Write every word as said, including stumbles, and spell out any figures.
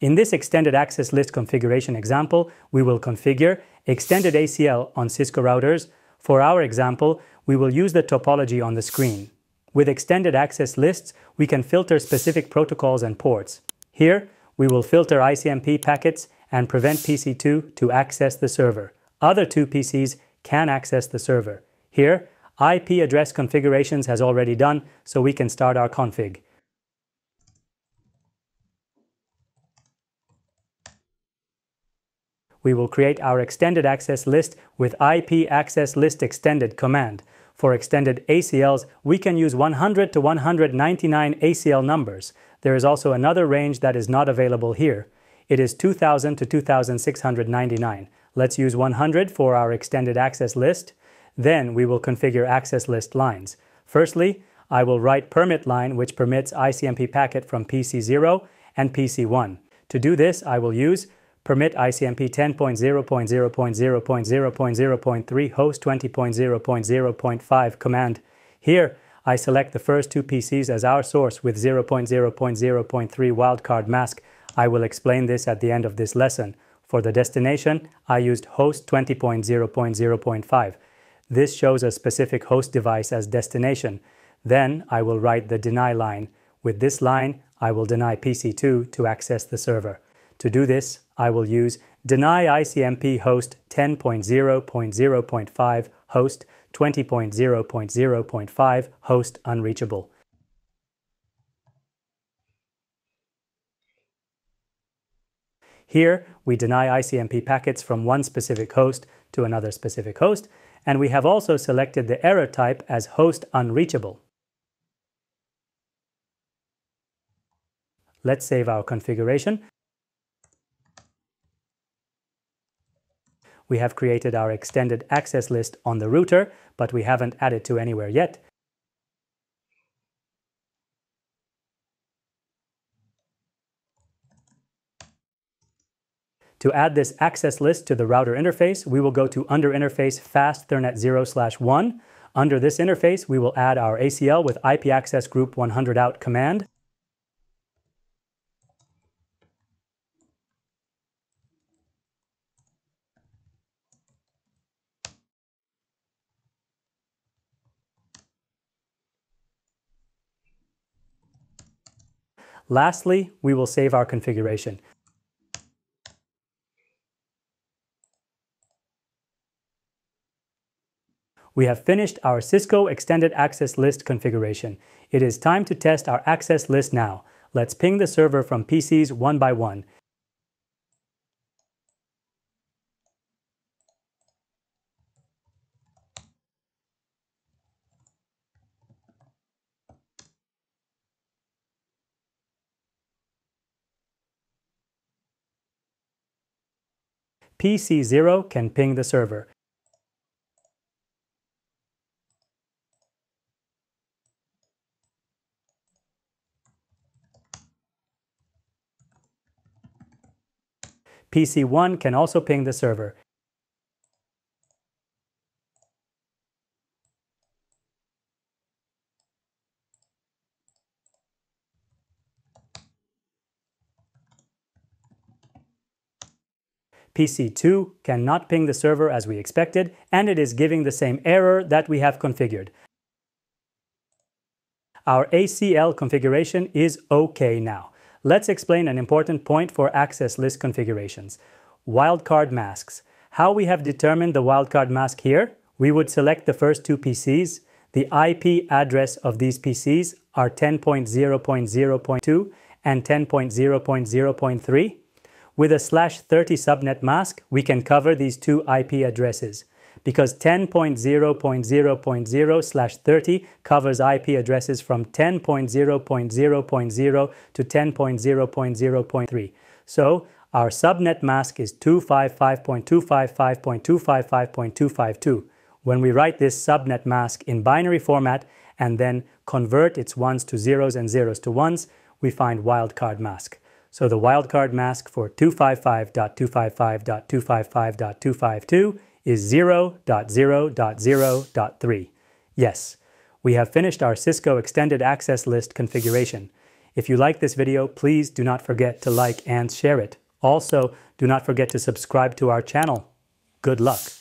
In this extended access list configuration example, we will configure extended A C L on Cisco routers. For our example, we will use the topology on the screen. With extended access lists, we can filter specific protocols and ports. Here, we will filter I C M P packets and prevent P C two to access the server. Other two P Cs can access the server. Here, I P address configurations has already done, so we can start our config. We will create our extended access list with I P access list extended command. For extended A C Ls, we can use one hundred to one hundred ninety-nine A C L numbers. There is also another range that is not available here. It is two thousand to two thousand six hundred ninety-nine. Let's use one hundred for our extended access list. Then we will configure access list lines. Firstly, I will write permit line which permits I C M P packet from P C zero and P C one. To do this, I will use permit I C M P ten dot zero dot zero dot zero dot zero dot zero dot three host twenty dot zero dot zero dot five command. Here, I select the first two P Cs as our source with zero dot zero dot zero dot three wildcard mask. I will explain this at the end of this lesson. For the destination, I used host twenty dot zero dot zero dot five. This shows a specific host device as destination. Then I will write the deny line. With this line, I will deny P C two to access the server. To do this, I will use deny I C M P host ten dot zero dot zero dot five host twenty dot zero dot zero dot five host unreachable. Here, we deny I C M P packets from one specific host to another specific host, and we have also selected the error type as host unreachable. Let's save our configuration. We have created our extended access list on the router, but we haven't added to anywhere yet. To add this access list to the router interface, we will go to under interface fastethernet zero slash one. Under this interface, we will add our A C L with I P access group one hundred out command. Lastly, we will save our configuration. We have finished our Cisco extended access list configuration. It is time to test our access list now. Let's ping the server from P Cs one by one. P C zero can ping the server. P C one can also ping the server. P C two cannot ping the server as we expected, and it is giving the same error that we have configured. Our A C L configuration is okay now. Let's explain an important point for access list configurations. Wildcard masks. How we have determined the wildcard mask here? We would select the first two P Cs. The I P address of these P Cs are ten dot zero dot zero dot two and ten dot zero dot zero dot three. With a slash thirty subnet mask, we can cover these two I P addresses. Because ten dot zero dot zero dot zero slash thirty covers I P addresses from ten dot zero dot zero dot zero to ten dot zero dot zero dot three. So our subnet mask is two fifty-five dot two fifty-five dot two fifty-five dot two fifty-two. When we write this subnet mask in binary format and then convert its ones to zeros and zeros to ones, we find wildcard mask. So the wildcard mask for two fifty-five dot two fifty-five dot two fifty-five dot two fifty-two is zero dot zero dot zero dot three. Yes, we have finished our Cisco extended access list configuration. If you like this video, please do not forget to like and share it. Also, do not forget to subscribe to our channel. Good luck.